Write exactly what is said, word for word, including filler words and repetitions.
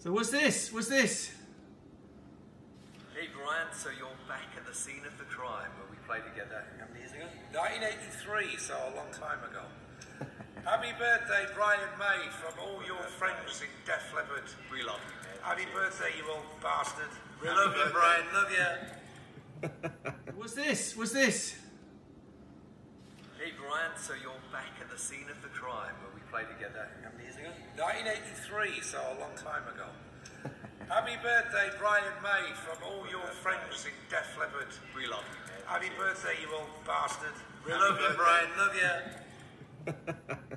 So what's this? What's this? Hey Brian, so you're back at the scene of the crime where we played together how many years ago? nineteen eighty-three, so a long time ago. Happy birthday, Brian May, from all your friends in Def Leppard. We love you. Happy birthday, you old bastard. We love you, Brian. Love you. What's this? What's this? Hey Brian, so you're back at the scene of the crime where we played together how many years ago? nineteen eighty-three, so a long time ago. Happy birthday, Brian May, from all your friends in Def Leppard. We love you. Happy birthday, you old bastard. We love you, Brian. Love you.